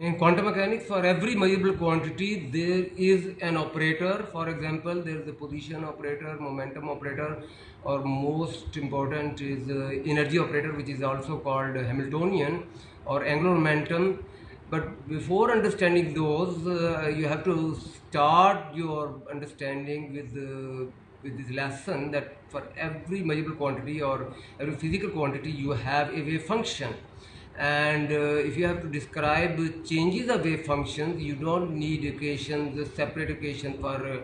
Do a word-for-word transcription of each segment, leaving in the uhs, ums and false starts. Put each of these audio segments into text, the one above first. In quantum mechanics, for every measurable quantity, there is an operator. For example, there is a position operator, momentum operator, or most important is the energy operator, which is also called Hamiltonian or angular momentum. But before understanding those, uh, you have to start your understanding with the with this lesson that for every measurable quantity or every physical quantity, you have a wave function. And uh, if you have to describe changes of wave functions, you don't need equations, separate equations for uh,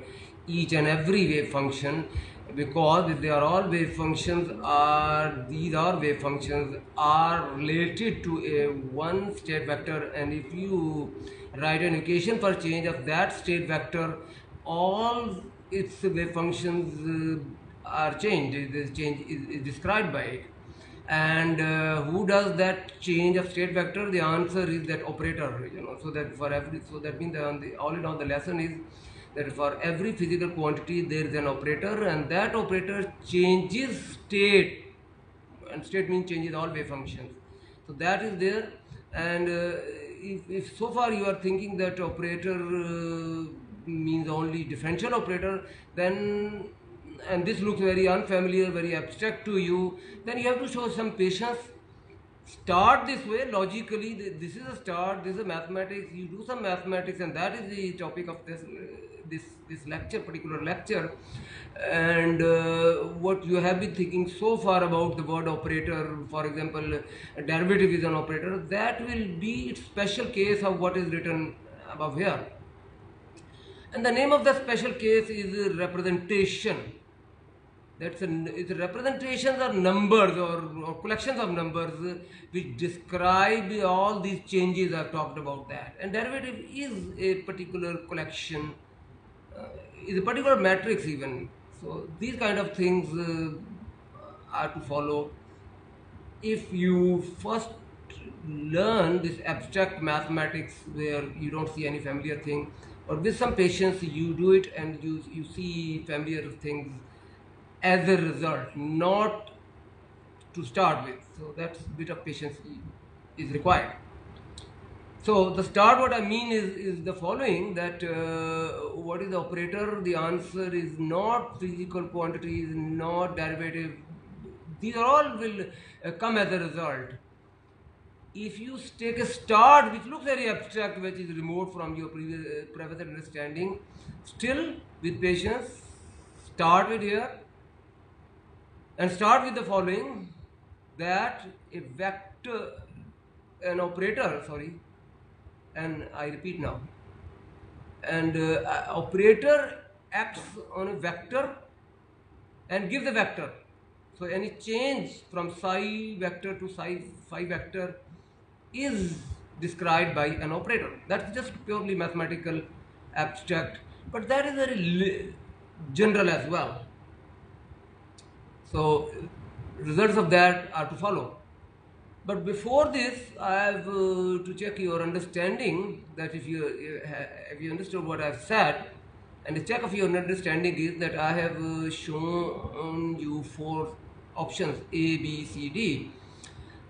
each and every wave function, because if they are all wave functions, are these are wave functions are related to a one state vector, and if you write an equation for change of that state vector, all its wave functions uh, are changed. This change is, is described by it. And uh, who does that change of state vector? The answer is that operator, you know. So that for every, so that means the, the, all in all the lesson is that for every physical quantity there is an operator, and that operator changes state, and state means changes all wave functions. So that is there. And uh, if, if so far you are thinking that operator uh, means only differential operator, then and this looks very unfamiliar, very abstract to you, then you have to show some patience. Start this way, logically. This is a start, this is a mathematics. You do some mathematics, and that is the topic of this this, this lecture, particular lecture. And uh, what you have been thinking so far about the word operator, for example, derivative is an operator, that will be its special case of what is written above here. And the name of the special case is representation. That's a, it's a representations are numbers or, or collections of numbers which describe all these changes. I've talked about that. And derivative is a particular collection, uh, is a particular matrix even. So these kind of things uh, are to follow. If you first learn this abstract mathematics where you don't see any familiar thing, or with some patience you do it and you, you see familiar things as a result, not to start with. So that's a bit of patience is required. So the start, what I mean is, is the following, that uh, what is the operator? The answer is not physical quantities, not derivative. These are all will uh, come as a result. If you take a start which looks very abstract, which is remote from your previous, uh, previous understanding, still with patience, start with here and start with the following, that a vector, an operator, sorry, and I repeat now, and uh, operator acts on a vector and gives a vector. So any change from psi vector to psi phi vector is described by an operator. That's just purely mathematical, abstract, but that is very general as well. So results of that are to follow. But before this, I have uh, to check your understanding, that if you if you understood what I've said, and the check of your understanding is that I have uh, shown you four options A, B, C, D.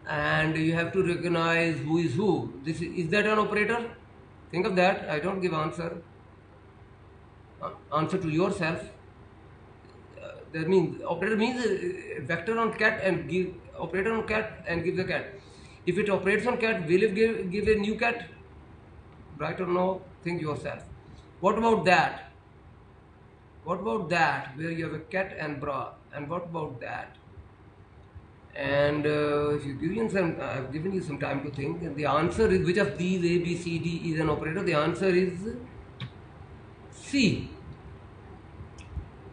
And you have to recognize who is who. This is, is that an operator? Think of that. I don't give answer. Uh, answer to yourself. Uh, that means operator means uh, vector on cat and give operator on cat and give the cat. If it operates on cat, will it give give a new cat? Right or no? Think yourself. What about that? What about that? Where you have a cat and bra. And what about that? And uh, if you give you some, I have given you some time to think. And the answer is, which of these A, B, C, D is an operator? The answer is C.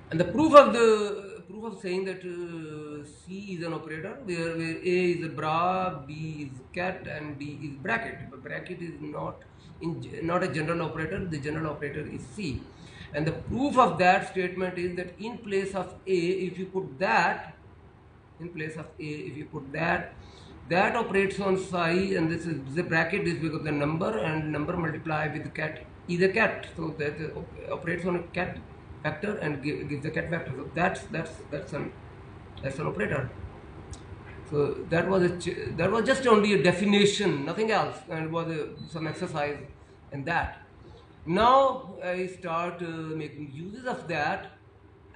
And the proof of the proof of saying that uh, C is an operator, where where A is a bra, B is cat, and D is bracket. But bracket is not in not a general operator. The general operator is C. And the proof of that statement is that in place of A, if you put that. In place of A, if you put that, that operates on psi, and this is the bracket, this becomes the number, and number multiplied with cat is a cat. So that operates on a cat vector and gives the cat vector. So that's that's that's an that's an operator. So that was a ch that was just only a definition, nothing else, and it was a, some exercise in that. Now I start uh, making uses of that,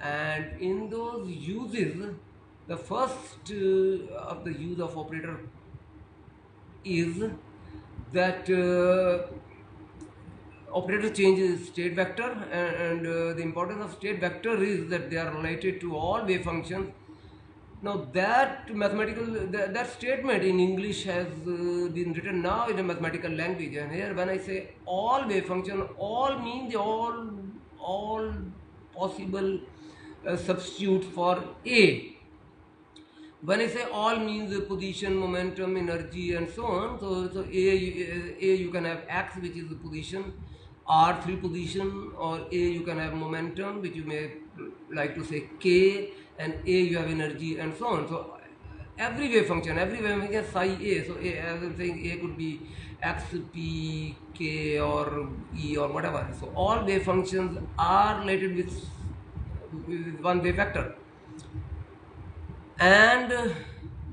and in those uses, the first uh, of the use of operator is that uh, operator changes state vector, and, and uh, the importance of state vector is that they are related to all wave functions. Now that mathematical that, that statement in English has uh, been written now in a mathematical language, and here when I say all wave function, all means all all possible uh, substitutes for A. When I say all means position, momentum, energy, and so on. So, so A, A you can have X, which is the position, R three position, or A you can have momentum, which you may like to say K, and A you have energy, and so on. So every wave function, every wave function has psi A. So A, as I'm saying, A could be X, P, K, or E, or whatever. So all wave functions are related with, with one wave vector. And uh,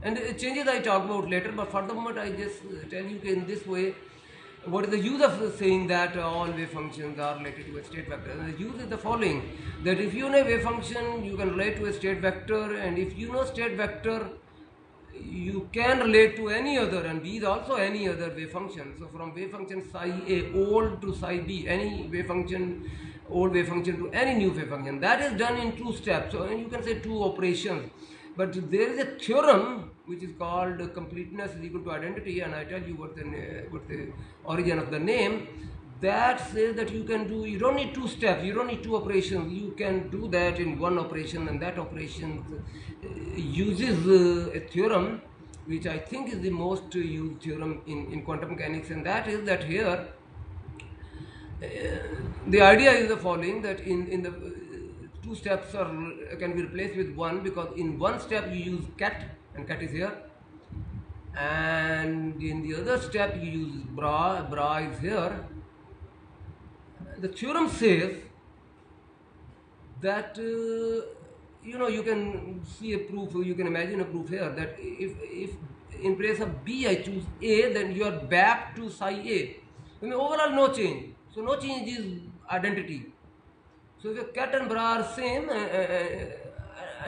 and uh, changes I talk about later, but for the moment I just tell you in this way what is the use of saying that uh, all wave functions are related to a state vector. And the use is the following: that if you know a wave function, you can relate to a state vector, and if you know state vector, you can relate to any other, and B is also any other wave function. So from wave function psi A old to psi B, any wave function, old wave function to any new wave function. That is done in two steps, so you can say two operations. But there is a theorem which is called completeness is equal to identity, and I tell you what the, what the origin of the name. That says that you can do, you don't need two steps, you don't need two operations, you can do that in one operation, and that operation uses a theorem which I think is the most used theorem in, in quantum mechanics, and that is that here, uh, the idea is the following, that in, in the two steps are, can be replaced with one, because in one step you use cat, and cat is here, and in the other step you use bra, bra is here. The theorem says that, uh, you know, you can see a proof, or you can imagine a proof here, that if, if in place of B I choose A, then you are back to psi A. I mean, overall no change, so no change is identity. So if your cat and bra are same, uh, uh,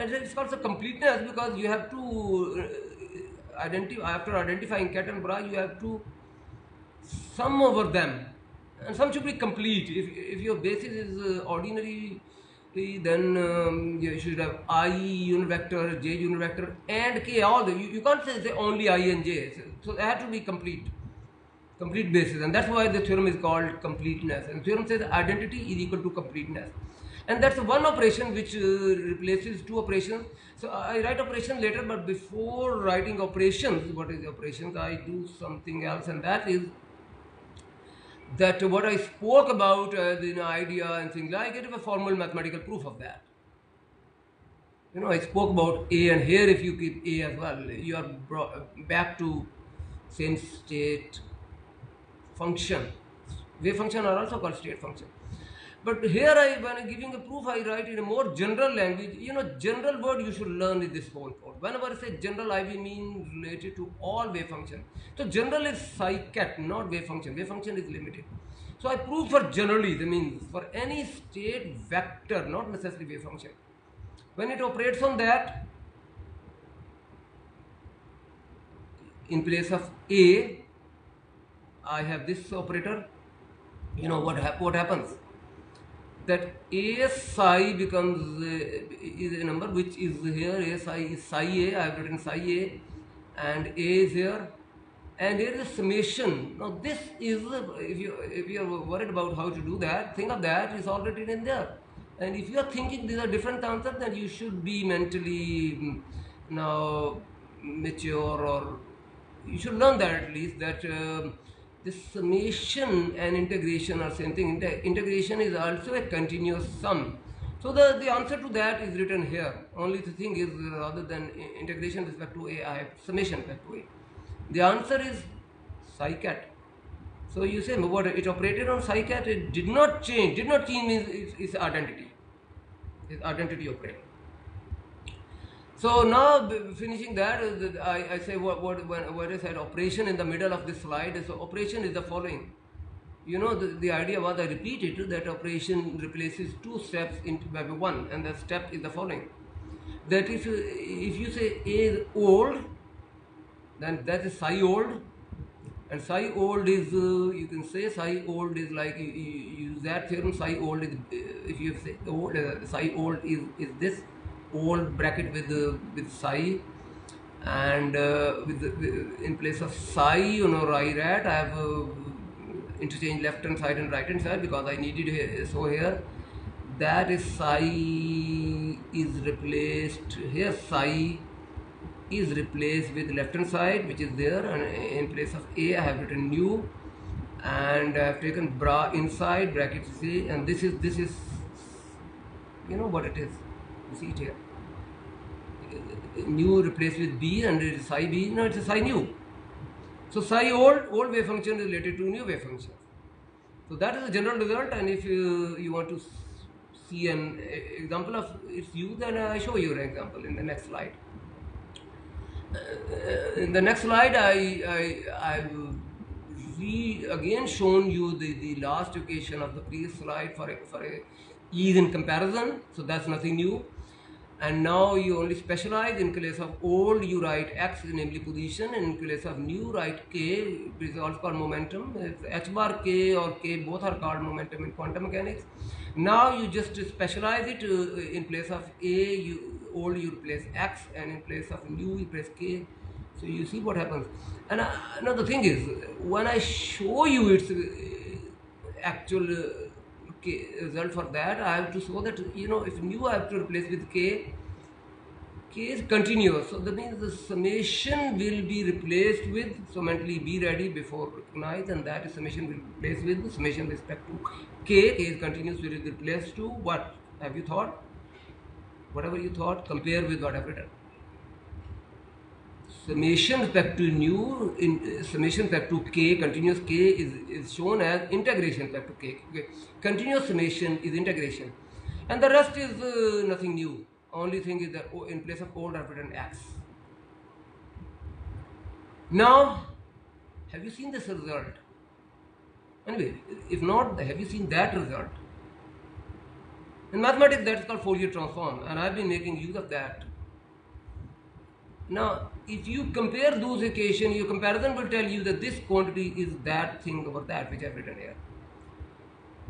uh, it's also completeness, because you have to uh, identify, after identifying cat and bra, you have to sum over them, and sum should be complete. If, if your basis is uh, ordinary, then um, you should have I unit vector, J unit vector, and K, all the, you, you can't say, say only I and J, so, so they have to be complete. Complete basis, and that's why the theorem is called completeness. And the theorem says identity is equal to completeness, and that's one operation which uh, replaces two operations. So I write operation later, but before writing operations, what is the operations? I do something else, and that is that what I spoke about as an idea and things like it, a formal mathematical proof of that. You know, I spoke about A, and here if you keep A as well, you are brought back to same state. Function, wave function are also called state function. But here I, when I'm giving a proof, I write in a more general language. You know, general word you should learn in this whole course. Whenever I say general, I mean related to all wave functions. So general is psi cat, not wave function. Wave function is limited. So I prove for generally, that means for any state vector, not necessarily wave function. When it operates on that, in place of A, I have this operator. You know what hap what happens? That A psi becomes a, is a number which is here. A psi is psi A. I have written psi A, and A is here, and there is a summation. Now this is, if you if you are worried about how to do that, think of that is already in there. And if you are thinking these are different concepts, then you should be mentally now mature, or you should learn that at least that. Uh, This summation and integration are same thing. Inter integration is also a continuous sum. So the, the answer to that is written here. Only the thing is, rather than integration with respect to A, I have summation with respect to A. The answer is psi cat. So you say, what, it operated on psi cat, it did not change. Did not change means its, its identity. Its identity operated. So now, finishing that, I, I say what, what, what I said, operation in the middle of this slide. So operation is the following. You know, the, the idea was, I repeated that operation replaces two steps into maybe one, and the step is the following. That if you, if you say A is old, then that is psi old, and psi old is, uh, you can say psi old is like, you, you use that theorem, psi old is, uh, if you say old, uh, psi old is, is this old bracket with, uh, with psi, and uh, with, uh, in place of psi, you know, I rat, I have uh, interchange left hand side and right hand side because I needed here, so here that is psi is replaced, here psi is replaced with left hand side which is there, and in place of A I have written new, and I have taken bra inside bracket C, and this is, this is, you know what it is, you see it here, new replaced with B, and it is psi B, no, it is psi new. So psi old, old wave function is related to new wave function. So that is the general result, and if you, you want to see an example of its use, then I show you an example in the next slide. Uh, in the next slide, I, I, I've re again shown you the, the last equation of the previous slide for, a, for a ease in comparison, so that's nothing new. And now you only specialize. In place of old you write x, namely position, and in place of new write k, which is also called momentum. It's h bar k or k, both are called momentum in quantum mechanics. Now you just specialize it. In place of a, you old you replace x, and in place of new you replace k. So you see what happens. And uh, now the thing is, when I show you its actual uh, K result, for that I have to show that, you know, if new I have to replace with k, k is continuous, so that means the summation will be replaced with, so mentally be ready before recognize, and that is summation will be replaced with the summation with respect to k, k is continuous, will be replaced to what have you thought, whatever you thought, compare with what I have written. Summation respect to new, in, uh, summation respect to k, continuous k is, is shown as integration respect to k. Okay. Continuous summation is integration, and the rest is uh, nothing new. Only thing is that in place of old I've written x. Now, have you seen this result? Anyway, if not, have you seen that result? In mathematics, that's called Fourier transform, and I've been making use of that. Now, if you compare those equations, your comparison will tell you that this quantity is that thing over that which I have written here.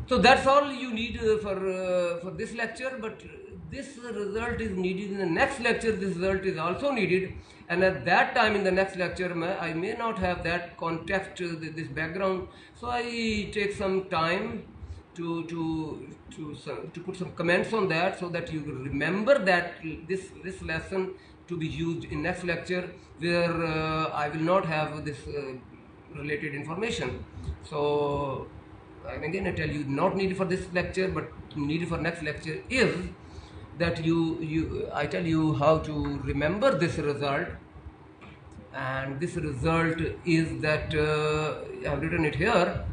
So that's all you need uh, for uh, for this lecture. But this result is needed in the next lecture. This result is also needed, and at that time in the next lecture, I may not have that context, uh, this background. So I take some time to to to some, to put some comments on that, so that you remember that this this lesson to be used in next lecture, where uh, I will not have this uh, related information. So again I tell you, not needed for this lecture, but needed for next lecture is that you, you I tell you how to remember this result, and this result is that uh, I have written it here,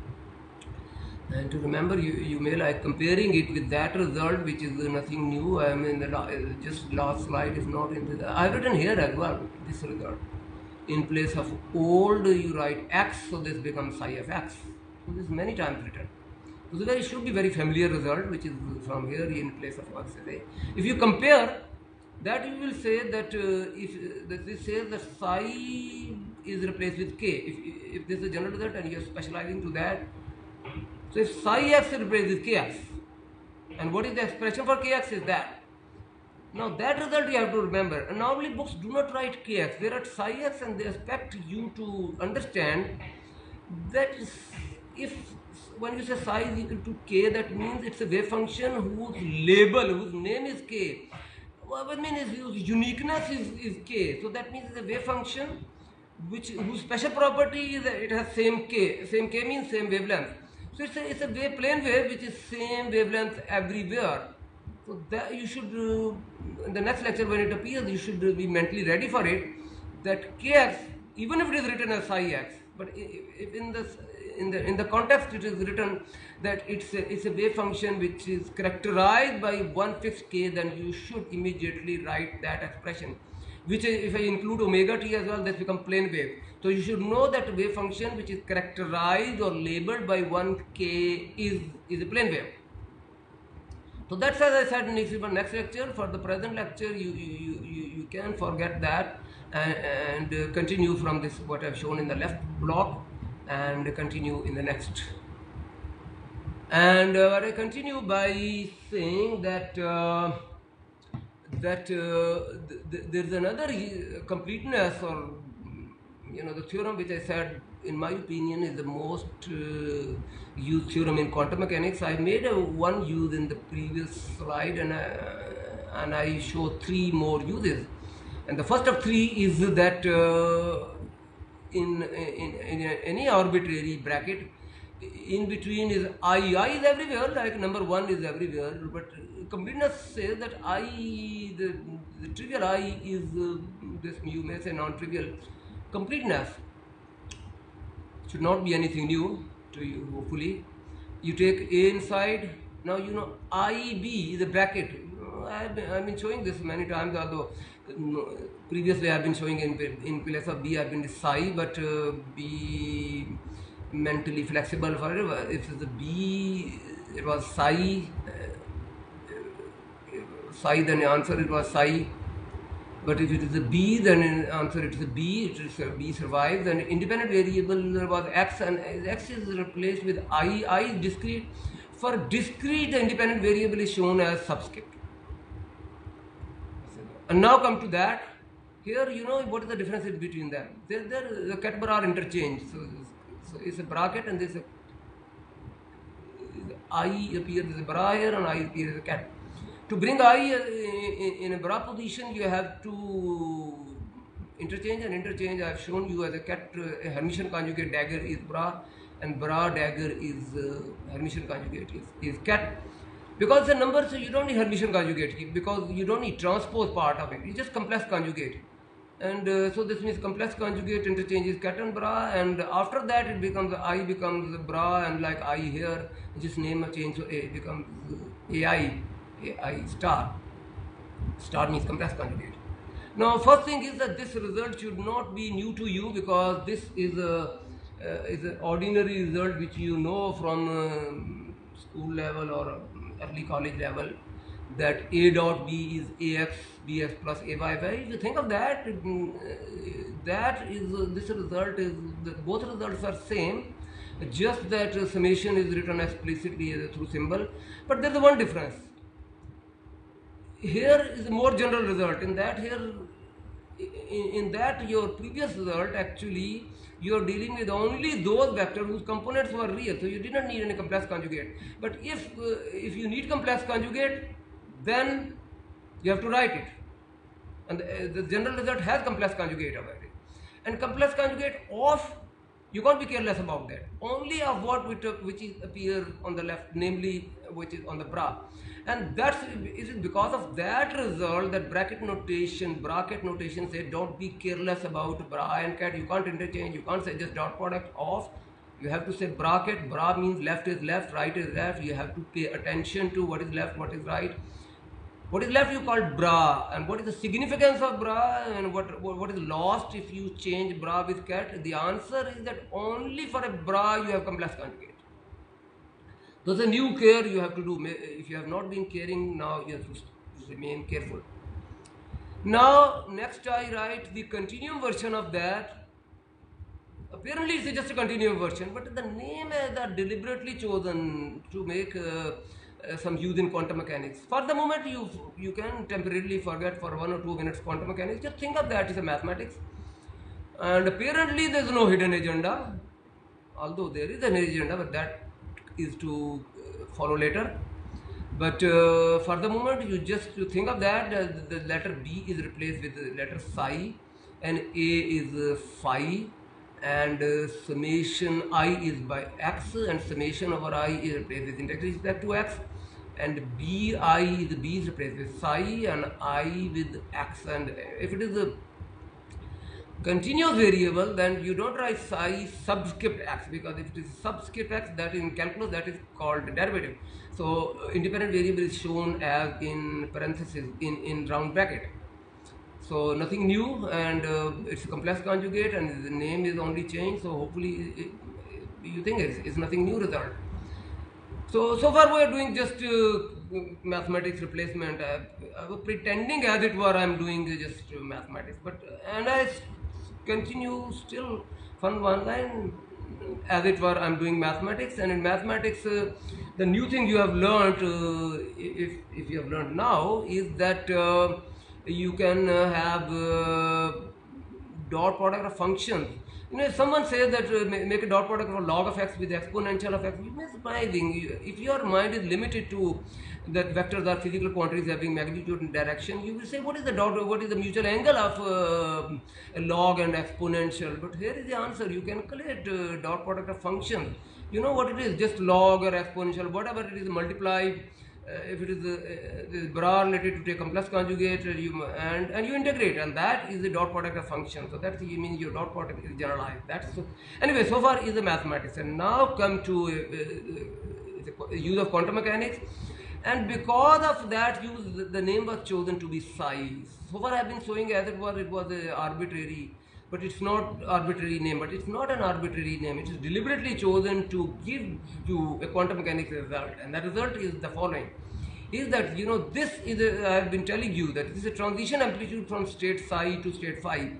and to remember you, you may like comparing it with that result which is nothing new. I mean, the, just last slide is not in the, I have written here as well this result. In place of old you write x, so this becomes psi of x. So this is many times written. So there should be very familiar result which is from here in place of x. If you compare that, you will say that uh, if that this says that psi is replaced with k, if, if this is a general result and you are specializing to that. So if psi x replaces kx, and what is the expression for kx is that. Now that result you have to remember, and normally books do not write kx, they write psi x, and they expect you to understand that if when you say psi is equal to k, that means it's a wave function whose label, whose name is k. What I mean is whose uniqueness is, is k, so that means it's a wave function which whose special property is that it has same k, same k means same wavelength. So it's a, it's a wave, plane wave which is same wavelength everywhere. So that you should, uh, in the next lecture when it appears, you should be mentally ready for it. That kx, even if it is written as psi x, but if in the in the in the context it is written that it's a, it's a wave function which is characterized by one fixed k, then you should immediately write that expression, which is, if I include omega t as well, that becomes plane wave. So you should know that wave function which is characterized or labeled by one k is, is a plane wave. So that's, as I said, next next lecture. For the present lecture, you you, you, you can forget that and, and continue from this what I've shown in the left block and continue in the next. And uh, I continue by saying that uh, that uh, th th there's another completeness, or you know, the theorem which I said, in my opinion, is the most uh, used theorem in quantum mechanics. I made a one use in the previous slide, and I, and I show three more uses. And the first of three is that uh, in, in in any arbitrary bracket, in between is I. I is everywhere, like number one is everywhere. But completeness says that I, the, the trivial I is uh, this, you may say, non-trivial completeness. Should not be anything new to you, hopefully. You take A inside, now you know I B is a bracket. I've been, I've been showing this many times, although previously I've been showing in, in place of B, I've been psi, but uh, be mentally flexible forever. If it's a B, it was psi, psi, then the answer it was psi. But if it is a B, then in answer it is a B, it is a B survives, and independent variable was X, and X is replaced with I, I is discrete. For discrete, the independent variable is shown as subscript. And now come to that, here you know what is the difference between them. There is a Cat-Bauer interchange, so, so it's a bracket and there is a, I appears as a Bauer and I appears as a cat. To bring I in a bra position, you have to interchange, and interchange I have shown you as a cat, a Hermitian conjugate dagger is bra, and bra dagger is uh, Hermitian conjugate is, is cat. Because the number, so you don't need Hermitian conjugate, because you don't need transpose part of it, it's just complex conjugate. And uh, so this means complex conjugate interchange is cat and bra, and after that it becomes, I becomes bra, and like I here, just name a change, so A becomes A I. I star. Star means compressed conjugate. Now, first thing is that this result should not be new to you, because this is a uh, is an ordinary result which you know from um, school level or early college level, that A dot B is A X B X plus A Y by. If you think of that, that is uh, this result is the, both results are same. Just that uh, summation is written explicitly as a through symbol, but there is one difference. Here is a more general result. In that here, in, in that your previous result, actually you are dealing with only those vectors whose components were real, so you did not need any complex conjugate. But if uh, if you need complex conjugate, then you have to write it, and the, uh, the general result has complex conjugate about it. And complex conjugate of, you can't be careless about that, only of what we took, which is appear on the left, namely which is on the bra. And that's, it is because of that result that bracket notation, bracket notation say don't be careless about bra and cat. You can't interchange, you can't say just dot product of, you have to say bracket. Bra means left is left, right is left. You have to pay attention to what is left, what is right. What is left you call bra, and what is the significance of bra, and what, what, what is lost if you change bra with cat? The answer is that only for a bra you have complex conjugate. There's a new care you have to do. If you have not been caring, now you have to remain careful. Now, next I write the continuum version of that. Apparently, it's just a continuum version, but the name is deliberately chosen to make uh, uh, some use in quantum mechanics. For the moment, you, you can temporarily forget for one or two minutes quantum mechanics. Just think of that as a mathematics. And apparently, there's no hidden agenda, although there is an agenda, but that is to follow later. But uh, for the moment, you just you think of that uh, the letter B is replaced with the letter psi, and A is uh, phi, and uh, summation I is by X, and summation over I is replaced with integral back to X, and B I is B is replaced with psi and I with X. And if it is a continuous variable, then you don't write psi subscript x, because if it is subscript x, that in calculus that is called derivative. So uh, independent variable is shown as in parentheses, in, in round bracket. So nothing new, and uh, it's a complex conjugate and the name is only changed. So hopefully it, you think it's, it's nothing new result. So, so far we are doing just uh, mathematics replacement. I, I was pretending as it were I am doing just uh, mathematics, but and I continue still from one line as it were I am doing mathematics. And in mathematics uh, the new thing you have learnt, uh, if, if you have learnt now, is that uh, you can uh, have uh, dot product of functions. You know, if someone says that uh, make a dot product of log of x with exponential of x, it's surprising. If your mind is limited to that vectors are physical quantities having magnitude and direction, you will say what is the dot, what is the mutual angle of uh, log and exponential? But here is the answer. You can calculate uh, dot product of functions. You know what it is, just log or exponential, whatever it is, multiplied. Uh, if it is, uh, is bra related to a complex conjugate, you, and, and you integrate, and that is the dot product of function. So that you mean your dot product is generalized. That's so, anyway, so far is the mathematics, and now come to uh, uh, the use of quantum mechanics, and because of that use the name was chosen to be psi. So far I have been showing as it was it was an arbitrary, but it's not arbitrary name, but it's not an arbitrary name. It is deliberately chosen to give you a quantum mechanics result, and that result is the following, is that, you know, this is, a, I have been telling you that this is a transition amplitude from state psi to state phi.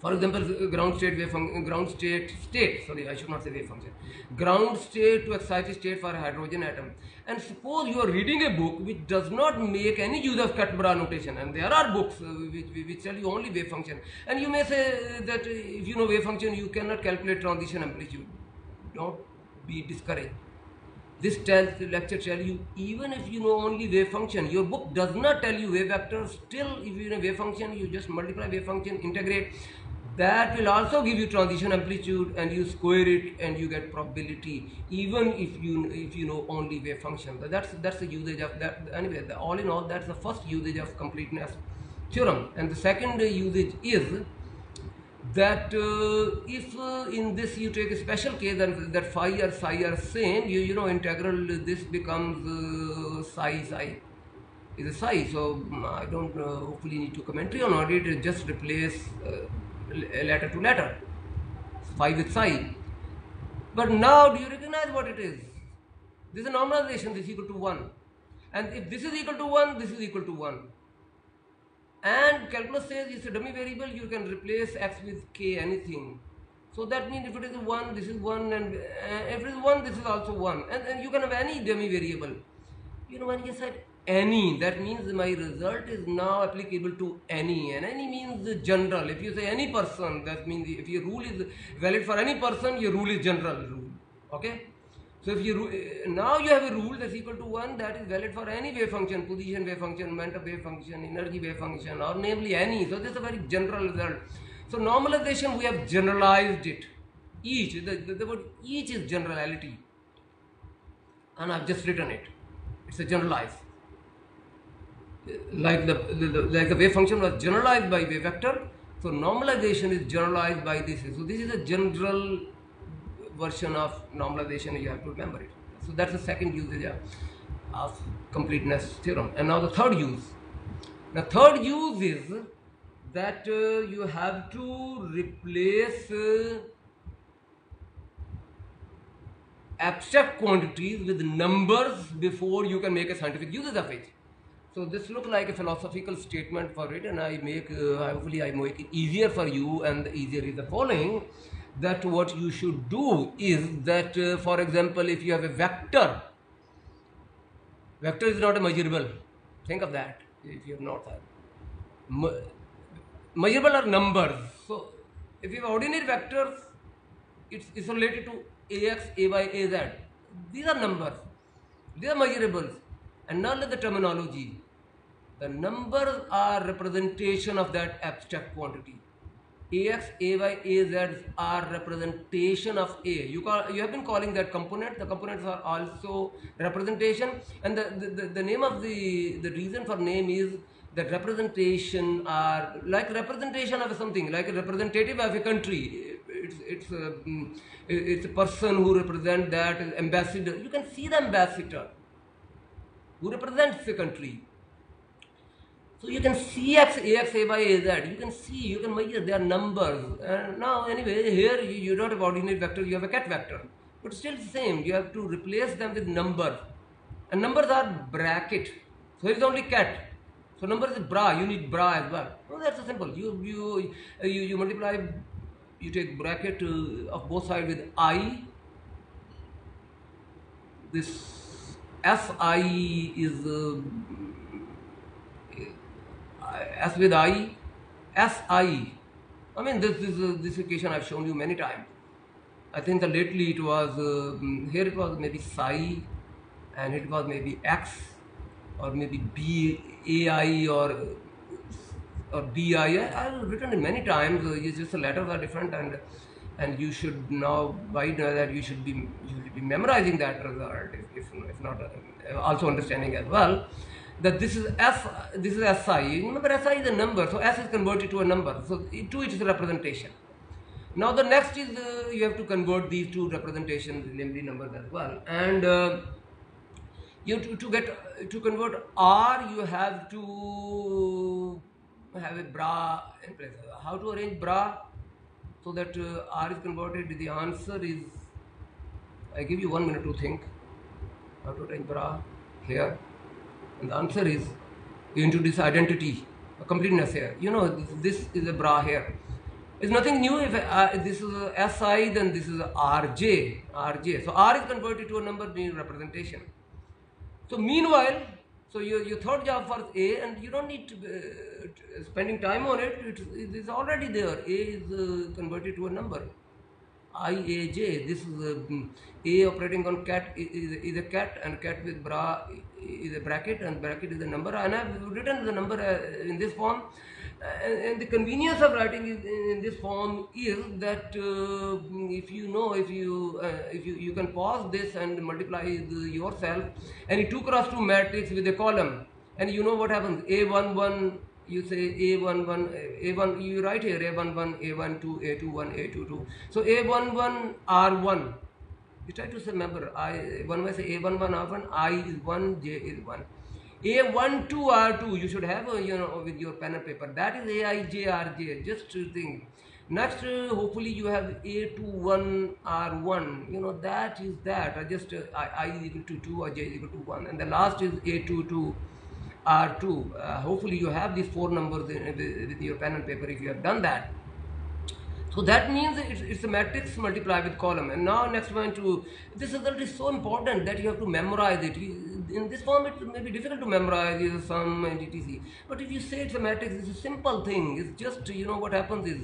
For example, ground state wave function, ground state state, sorry, I should not say wave function, ground state to excited state for a hydrogen atom. And suppose you are reading a book which does not make any use of Cut-Bra notation, and there are books which, which tell you only wave function. And you may say that if you know wave function, you cannot calculate transition amplitude. Don't be discouraged. This tells, lecture tells you, even if you know only wave function, your book does not tell you wave vector, still if you know wave function, you just multiply wave function, integrate. That will also give you transition amplitude, and you square it and you get probability, even if you if you know only wave function. So that's that's the usage of that. Anyway, the, all in all, that's the first usage of completeness theorem. And the second usage is that uh, if uh, in this you take a special case and that phi or psi are same, you you know integral this becomes uh, psi psi. Is a psi. So I don't uh, hopefully need to commentary on it. It just replace. Uh, letter to letter, phi with psi. But now do you recognize what it is? This is a normalization, this is equal to one. And if this is equal to one, this is equal to one. And calculus says it's a dummy variable, you can replace x with k, anything. So that means if it is one, this is one, and uh, if it is one, this is also one. And, and you can have any dummy variable. You know, when you said any, that means my result is now applicable to any, and any means general. If you say any person, that means if your rule is valid for any person, your rule is general rule. Okay, so if you now you have a rule that's equal to one that is valid for any wave function, position wave function, momentum wave function, energy wave function, or namely any. So this is a very general result. So normalization, we have generalized it. Each the, the, the word each is generality, and I've just written it. It's a generalized. Like the, the, the like the wave function was generalized by wave vector, so normalization is generalized by this. So this is a general version of normalization. You have to remember it. So that's the second usage of completeness theorem. And now the third use. The third use is that uh, you have to replace uh, abstract quantities with numbers before you can make a scientific usage of it. So this looks like a philosophical statement for it, and I make, uh, hopefully I make it easier for you, and the easier is the following, that what you should do is that, uh, for example, if you have a vector, vector is not a measurable, think of that, if you have not had. Me measurable are numbers, so if you have ordinate vectors, it's, it's related to ax, ay, az, these are numbers, these are measurables. And now let the terminology, the numbers are representation of that abstract quantity. Ax, ay, az are representation of a. You, call, you have been calling that component. The components are also representation. And the, the, the, the name of the, the reason for name is that representation are like representation of something, like a representative of a country. It's, it's, a, it's a person who represents that ambassador. You can see the ambassador who represents a country. So you can see X, A X, A Y, A Z. You can see, you can measure their numbers. And now anyway, here you, you don't have ordinate vector, you have a cat vector. But still the same, you have to replace them with numbers. And numbers are bracket. So here is only cat. So numbers is bra, you need bra as well. So that's so simple. You, you, you, you multiply, you take bracket of both sides with I. This F I is... Uh, S with I, S I. I mean, this this uh, this equation I've shown you many times. I think that lately it was uh, here it was maybe psi, and it was maybe X, or maybe B A I or or D I. I've written it many times. Uh, it's just the letters are different, and and you should now by now that you should be you should be memorizing that result, if if, if not uh, also understanding as well. That this is S, this is S I. Remember, S I is a number, so S is converted to a number. So to it is a representation. Now the next is uh, you have to convert these two representations, namely numbers as well. And uh, you to, to get to convert R, you have to have a bra in place. How to arrange bra so that uh, R is converted? The answer is. I give you one minute to think. How to arrange bra here? And the answer is into this identity, a completeness here. You know, this, this is a bra here. It's nothing new. If uh, this is a S I, then this is a R J. R J. So R is converted to a number being representation. So meanwhile, so your, your third job for A, and you don't need to uh, spending time on it. It is already there. A is uh, converted to a number. I A J. This is a, A operating on cat is, is a cat, and cat with bra is a bracket, and bracket is a number. And I've written the number uh, in this form. And, and the convenience of writing is, in this form is that uh, if you know, if you uh, if you, you can pause this and multiply the, yourself any two cross two matrix with a column, and you know what happens. A one one. You say A one one, A one, you write here A one one, A one two, A two one, A two two. So A one one, R one. You try to remember, I, one way say A one one, R one, I is one, J is one. A one two, R two, you should have a, you know, with your pen and paper. That is A I J R J, just to think. Next, uh, hopefully you have A two one, R one. You know, that is that. I just, uh, I, I is equal to two or J is equal to one. And the last is A two two. R two. Uh, hopefully you have these four numbers in, in, with your pen and paper if you have done that. So that means it's, it's a matrix multiplied with column. And now next one to, this result is so important that you have to memorize it. You, in this form it may be difficult to memorize your sum and et cetera. But if you say it's a matrix, it's a simple thing. It's just, you know, what happens is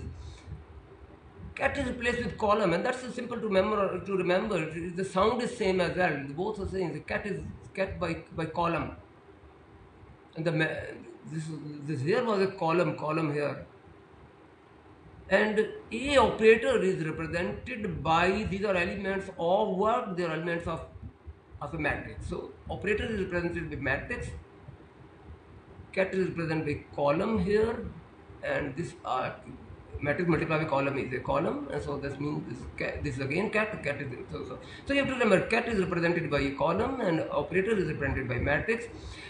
cat is replaced with column, and that's simple to remember. To remember. The sound is same as well. Both are saying the cat is cat by, by column. And the this this here was a column column here, and A operator is represented by these are elements of work. They are elements of of a matrix. So operator is represented by matrix. Cat is represented by column here, and this uh, matrix multiplied by column is a column, and so that means this cat, this is again cat. Cat is so, so so you have to remember cat is represented by a column and operator is represented by matrix,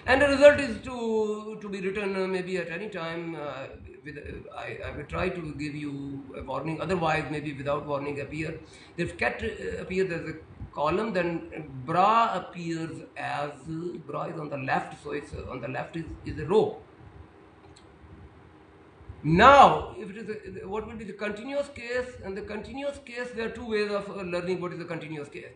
and the result is to to be written uh, maybe at any time. Uh, with uh, I, I will try to give you a warning. Otherwise, maybe without warning appear. If cat uh, appears as a column, then bra appears as uh, bra is on the left, so it's uh, on the left is is a row. Now, if it is a, what will be the continuous case, and the continuous case, there are two ways of learning what is the continuous case.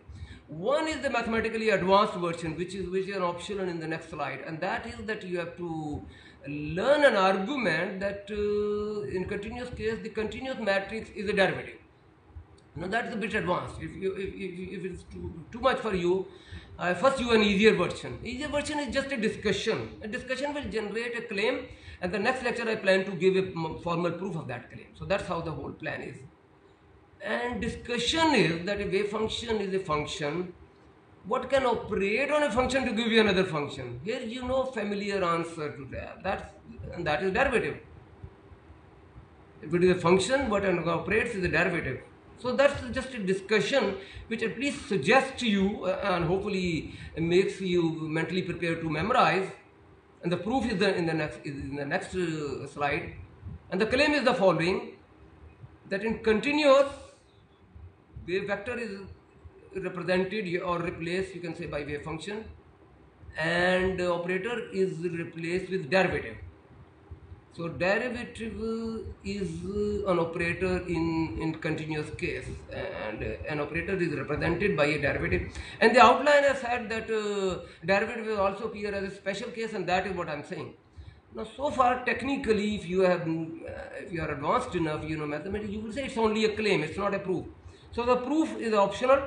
One is the mathematically advanced version, which is which is an optional in the next slide, and that is that you have to learn an argument that uh, in continuous case, the continuous matrix is a derivative. Now that is a bit advanced. If you if, if, if it's too, too much for you, I first you an easier version. Easier version is just a discussion. A discussion will generate a claim, and the next lecture I plan to give a formal proof of that claim. So that's how the whole plan is. And discussion is that a wave function is a function what can operate on a function to give you another function. Here you know familiar answer to that. That's, and that is derivative. If it is a function, what operates is a derivative. So that's just a discussion which at least suggests to you and hopefully makes you mentally prepared to memorize. And the proof is in the next, is in the next slide. And the claim is the following, that in continuous, wave vector is represented or replaced, you can say, by wave function, and the operator is replaced with derivative. So derivative is an operator in, in continuous case, and an operator is represented by a derivative. And the outliner said that uh, derivative will also appear as a special case, and that is what I am saying. Now, so far technically, if you have, uh, if you are advanced enough, you know mathematics, you will say it's only a claim, it's not a proof. So the proof is optional.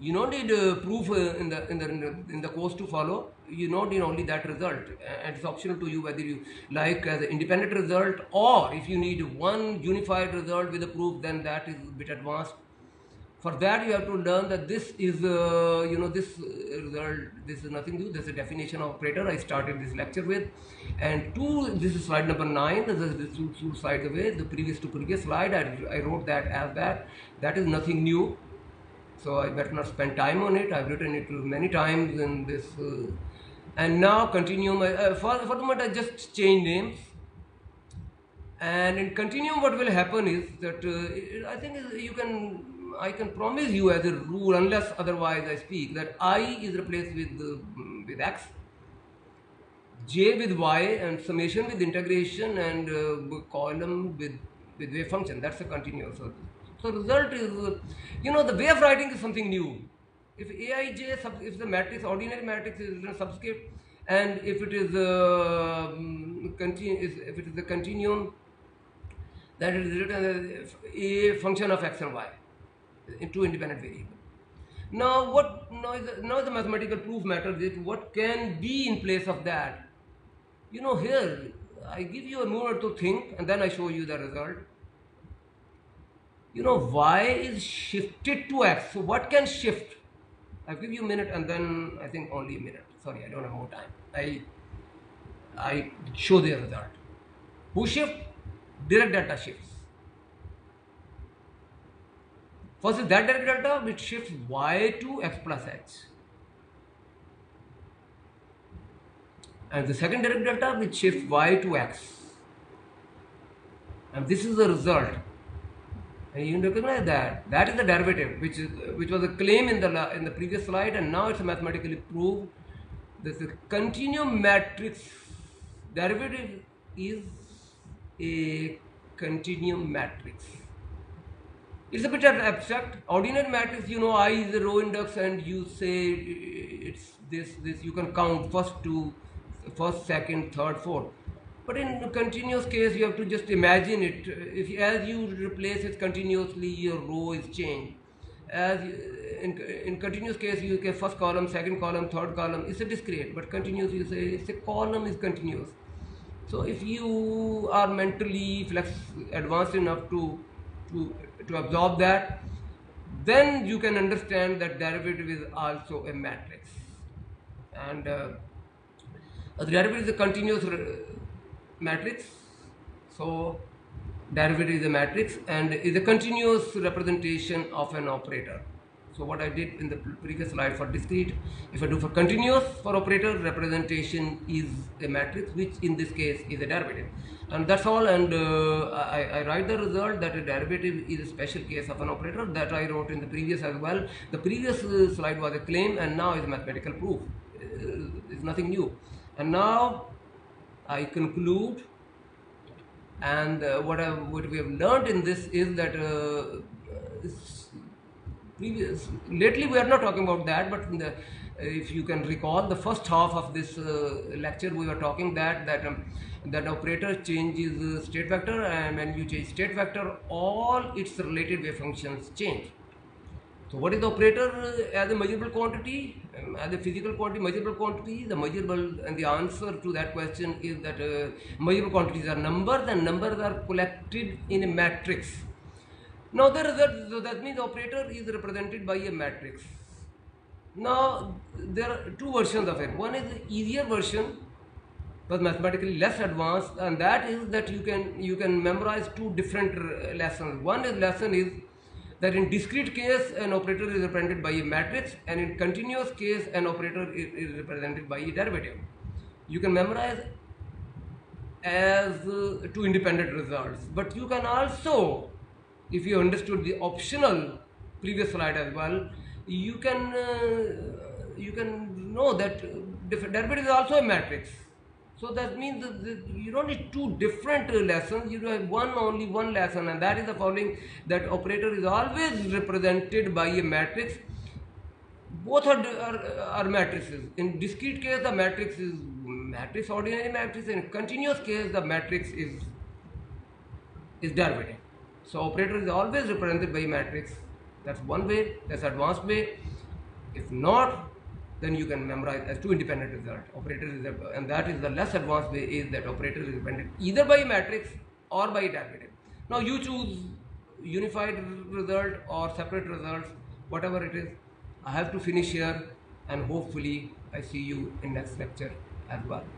You don't need uh, proof uh, in the in the in the course to follow. You don't need only that result, and it's optional to you whether you like as an independent result, or if you need one unified result with a proof, then that is a bit advanced. For that you have to learn that this is uh, you know this result, this is nothing new. This is a definition of operator I started this lecture with, and two, this is slide number nine. This is this two, two slides away. The previous to previous slide I, I wrote that as that that is nothing new. So I better not spend time on it. I've written it many times in this. Uh, and now continuum, uh, for, for the moment I just change names. And in continuum what will happen is that uh, it, I think you can, I can promise you as a rule, unless otherwise I speak, that I is replaced with, uh, with x, j with y, and summation with integration, and uh, column with, with wave function. That's a continuum. So, So result is, you know, the way of writing is something new. If Aij, sub, if the matrix, ordinary matrix is written subscript, and if it is a continu, if it is a continuum, then it is written as a function of x and y, in two independent variables. Now what now is the, now the mathematical proof matters is what can be in place of that. You know, here I give you a moment to think, and then I show you the result. You know, y is shifted to x, so what can shift? I'll give you a minute, and then I think only a minute. Sorry, I don't have more time. I, I show the result. Who shifts? Direct delta shifts. First is that direct delta which shifts y to x plus h. And the second direct delta which shifts y to x. And this is the result. And you recognize that that is the derivative, which is which was a claim in the in the previous slide, and now it's mathematically proved. This continuum matrix derivative is a continuum matrix. It's a bit abstract. Ordinary matrix, you know, I is a row index, and you say it's this this. You can count first two, first, second, third, fourth. But in a continuous case, you have to just imagine it. If as you replace it continuously, your row is changed. As you, in, in continuous case, you get first column, second column, third column. It's a discrete, but continuous. You say it's a column is continuous. So if you are mentally flex advanced enough to to to absorb that, then you can understand that derivative is also a matrix, and uh, the derivative is a continuous matrix. So derivative is a matrix and is a continuous representation of an operator. So what I did in the previous slide for discrete, if I do for continuous, for operator representation is a matrix, which in this case is a derivative, and that's all. And uh, I, I write the result that a derivative is a special case of an operator, that I wrote in the previous as well. The previous uh, slide was a claim, and now is mathematical proof. Uh, it's nothing new. And now I conclude, and uh, what, I, what we have learned in this is that uh, previous, lately we are not talking about that, but in the, if you can recall the first half of this uh, lecture, we were talking that that, um, that operator changes uh, state vector, and when you change state vector, all its related wave functions change. So what is the operator uh, as a measurable quantity, um, as a physical quantity, measurable quantity? The measurable, and the answer to that question is that uh, measurable quantities are numbers, and numbers are collected in a matrix. Now the result, so that means the operator is represented by a matrix. Now there are two versions of it. One is the easier version, but mathematically less advanced, and that is that you can you can memorize two different lessons. One is lesson is that in discrete case an operator is represented by a matrix, and in continuous case an operator is, is represented by a derivative. You can memorize as uh, two independent results, but you can also, if you understood the optional previous slide as well, you can uh, you can know that derivative is also a matrix. So that means that, that you don't need two different lessons, you have one only one lesson, and that is the following: that operator is always represented by a matrix. Both are, are, are matrices. In discrete case the matrix is matrix, ordinary matrix, and in continuous case the matrix is is derivative. So operator is always represented by matrix. That's one way, that's advanced way. If not, then you can memorize as two independent results. Operator is, and that is the less advanced way, is that operator is dependent either by matrix or by derivative. Now you choose unified result or separate results, whatever it is. I have to finish here, and hopefully I see you in next lecture as well.